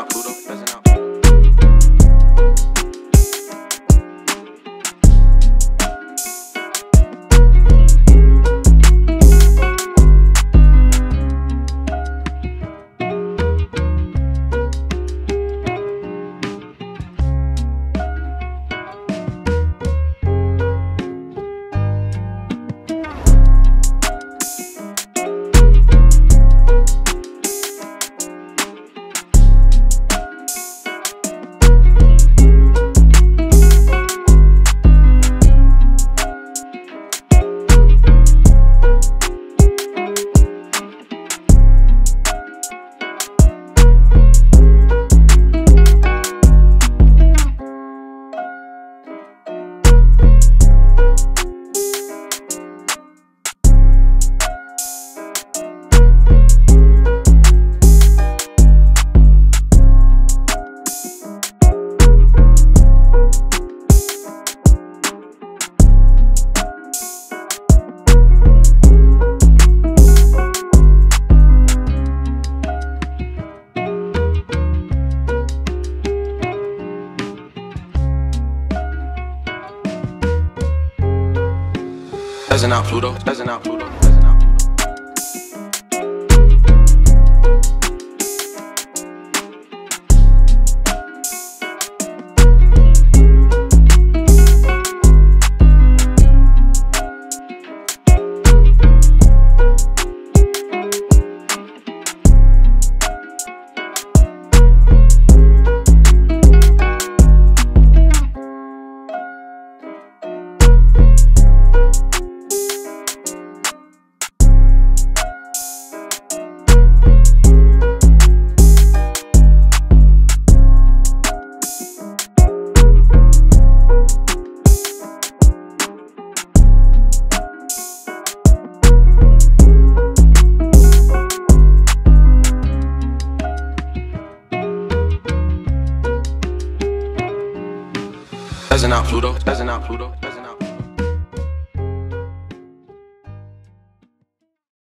out, Pluto. Listen out. Listen out, Pluto. Listen out, Pluto. Listen out, Pluto. Listen out, Pluto. Listen out, Pluto.